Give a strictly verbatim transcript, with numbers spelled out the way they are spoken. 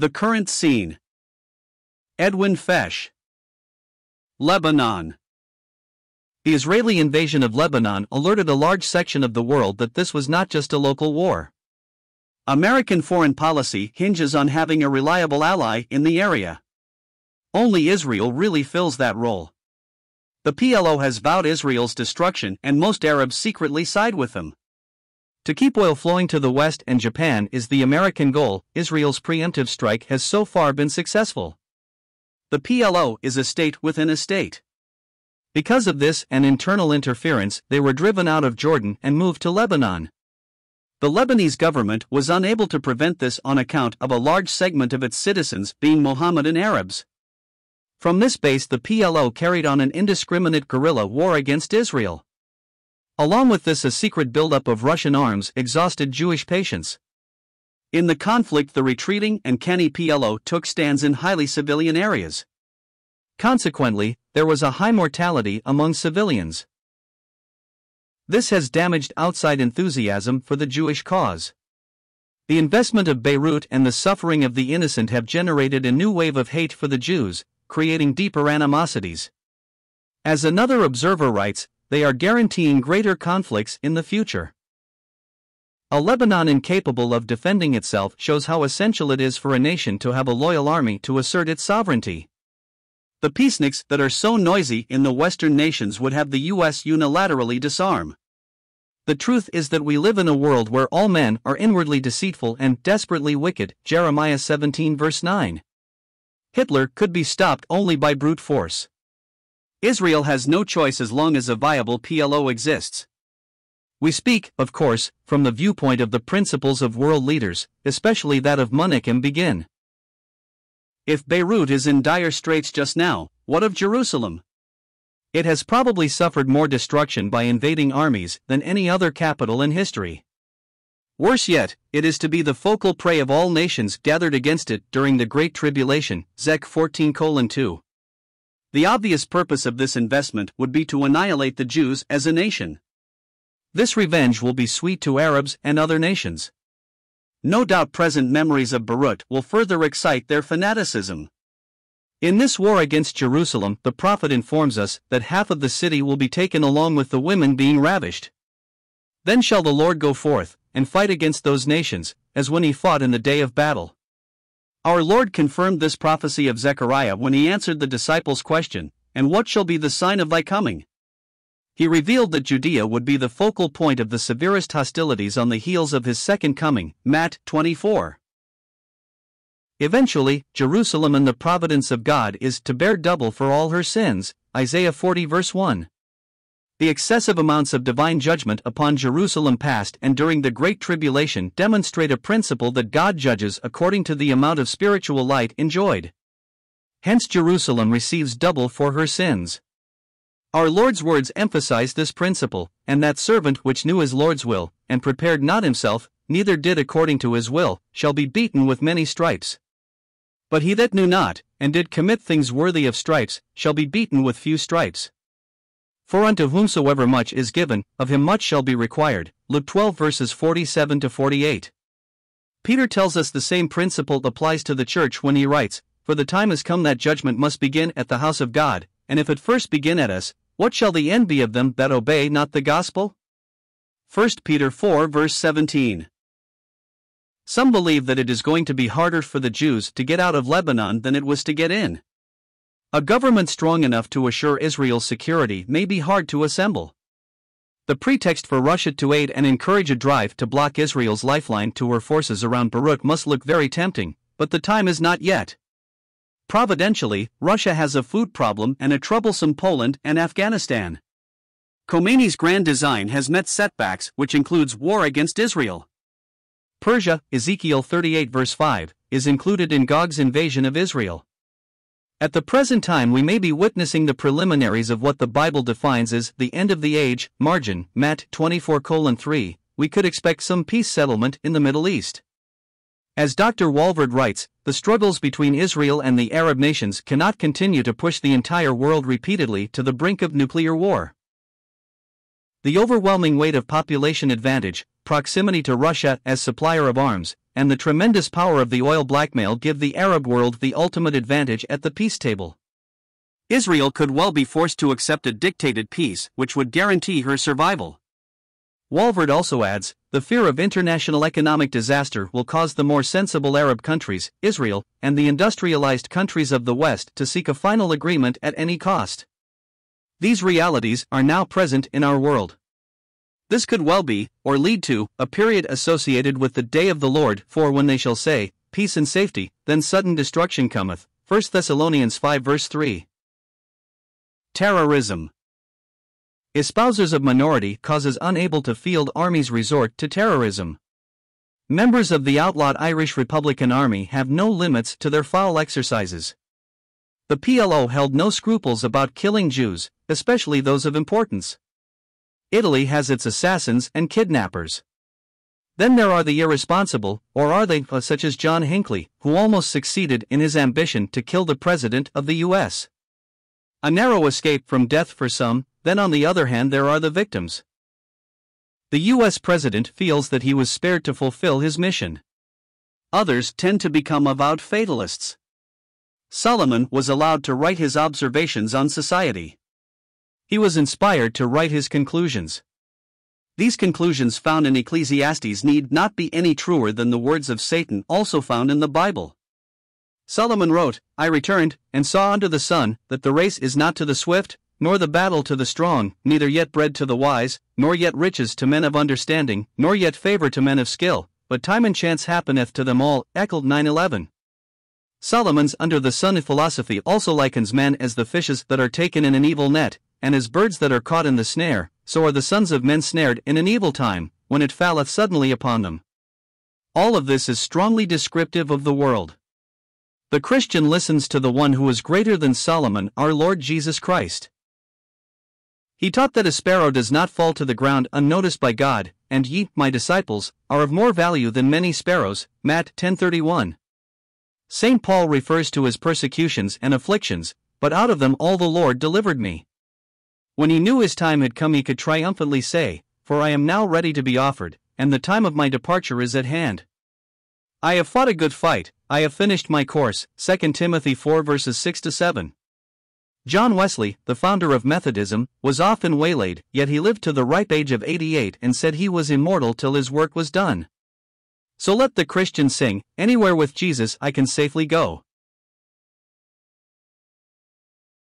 The current scene. Edwin Fesche. Lebanon. The Israeli invasion of Lebanon alerted a large section of the world that this was not just a local war. American foreign policy hinges on having a reliable ally in the area. Only Israel really fills that role. The P L O has vowed Israel's destruction, and most Arabs secretly side with them. To keep oil flowing to the West and Japan is the American goal. Israel's preemptive strike has so far been successful. The P L O is a state within a state. Because of this and internal interference, they were driven out of Jordan and moved to Lebanon. The Lebanese government was unable to prevent this on account of a large segment of its citizens being Mohammedan Arabs. From this base, the P L O carried on an indiscriminate guerrilla war against Israel. Along with this, a secret buildup of Russian arms exhausted Jewish patience. In the conflict, the retreating and canny P L O took stands in highly civilian areas. Consequently, there was a high mortality among civilians. This has damaged outside enthusiasm for the Jewish cause. The investment of Beirut and the suffering of the innocent have generated a new wave of hate for the Jews, creating deeper animosities. As another observer writes, they are guaranteeing greater conflicts in the future. A Lebanon incapable of defending itself shows how essential it is for a nation to have a loyal army to assert its sovereignty. The peaceniks that are so noisy in the Western nations would have the U S unilaterally disarm. The truth is that we live in a world where all men are inwardly deceitful and desperately wicked, Jeremiah seventeen verse nine. Hitler could be stopped only by brute force. Israel has no choice as long as a viable P L O exists. We speak, of course, from the viewpoint of the principles of world leaders, especially that of Munich and Begin. If Beirut is in dire straits just now, what of Jerusalem? It has probably suffered more destruction by invading armies than any other capital in history. Worse yet, it is to be the focal prey of all nations gathered against it during the Great Tribulation, Zechariah fourteen colon two. The obvious purpose of this investment would be to annihilate the Jews as a nation. This revenge will be sweet to Arabs and other nations. No doubt present memories of Beirut will further excite their fanaticism. In this war against Jerusalem, the prophet informs us that half of the city will be taken along with the women being ravished. Then shall the Lord go forth and fight against those nations, as when he fought in the day of battle. Our Lord confirmed this prophecy of Zechariah when he answered the disciples' question, "And what shall be the sign of thy coming?" He revealed that Judea would be the focal point of the severest hostilities on the heels of his second coming, Matthew twenty-four. Eventually, Jerusalem in the providence of God is to bear double for all her sins, Isaiah forty verse one. The excessive amounts of divine judgment upon Jerusalem past and during the Great Tribulation demonstrate a principle that God judges according to the amount of spiritual light enjoyed. Hence Jerusalem receives double for her sins. Our Lord's words emphasize this principle, and that servant which knew his Lord's will, and prepared not himself, neither did according to his will, shall be beaten with many stripes. But he that knew not, and did commit things worthy of stripes, shall be beaten with few stripes. For unto whomsoever much is given, of him much shall be required, Luke twelve verses forty-seven to forty-eight. Peter tells us the same principle applies to the church when he writes, "For the time is come that judgment must begin at the house of God, and if it first begin at us, what shall the end be of them that obey not the gospel?" First Peter four verse seventeen. Some believe that it is going to be harder for the Jews to get out of Lebanon than it was to get in. A government strong enough to assure Israel's security may be hard to assemble. The pretext for Russia to aid and encourage a drive to block Israel's lifeline to her forces around Beirut must look very tempting, but the time is not yet. Providentially, Russia has a food problem and a troublesome Poland and Afghanistan. Khomeini's grand design has met setbacks, which includes war against Israel. Persia, Ezekiel thirty-eight verse five, is included in Gog's invasion of Israel. At the present time we may be witnessing the preliminaries of what the Bible defines as the end of the age, margin, Matthew twenty-four colon three, we could expect some peace settlement in the Middle East. As Doctor Walford writes, the struggles between Israel and the Arab nations cannot continue to push the entire world repeatedly to the brink of nuclear war. The overwhelming weight of population advantage, proximity to Russia as supplier of arms, and the tremendous power of the oil blackmail give the Arab world the ultimate advantage at the peace table. Israel could well be forced to accept a dictated peace which would guarantee her survival. Walvoord also adds, the fear of international economic disaster will cause the more sensible Arab countries, Israel, and the industrialized countries of the West to seek a final agreement at any cost. These realities are now present in our world. This could well be, or lead to, a period associated with the day of the Lord, for when they shall say, peace and safety, then sudden destruction cometh. First Thessalonians five verse three. Terrorism. Espousers of minority causes unable to field armies resort to terrorism. Members of the outlawed Irish Republican Army have no limits to their foul exercises. The P L O held no scruples about killing Jews, especially those of importance. Italy has its assassins and kidnappers. Then there are the irresponsible, or are they, such as John Hinckley, who almost succeeded in his ambition to kill the President of the U S A narrow escape from death for some. Then on the other hand there are the victims. The U S President feels that he was spared to fulfill his mission. Others tend to become avowed fatalists. Solomon was allowed to write his observations on society. He was inspired to write his conclusions. These conclusions found in Ecclesiastes need not be any truer than the words of Satan also found in the Bible. Solomon wrote, I returned, and saw under the sun, that the race is not to the swift, nor the battle to the strong, neither yet bread to the wise, nor yet riches to men of understanding, nor yet favor to men of skill, but time and chance happeneth to them all. Ecclesiastes nine eleven. Solomon's under the sun philosophy also likens men as the fishes that are taken in an evil net, and as birds that are caught in the snare, so are the sons of men snared in an evil time, when it falleth suddenly upon them. All of this is strongly descriptive of the world. The Christian listens to the one who is greater than Solomon, our Lord Jesus Christ. He taught that a sparrow does not fall to the ground unnoticed by God, and ye, my disciples, are of more value than many sparrows. Matthew ten thirty-one. Saint Paul refers to his persecutions and afflictions, but out of them all the Lord delivered me. When he knew his time had come he could triumphantly say, for I am now ready to be offered, and the time of my departure is at hand. I have fought a good fight, I have finished my course. Second Timothy four verses six to seven. John Wesley, the founder of Methodism, was often waylaid, yet he lived to the ripe age of eighty-eight and said he was immortal till his work was done. So let the Christian sing, anywhere with Jesus I can safely go.